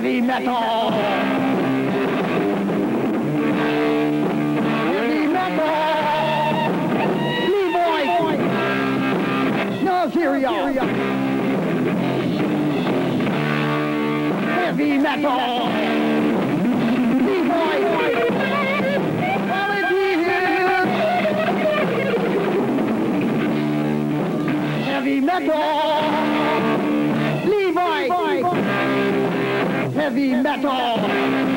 heavy metal. Heavy metal. Levoy. Naziria. Heavy metal. Heavy metal, Levoy, heavy metal.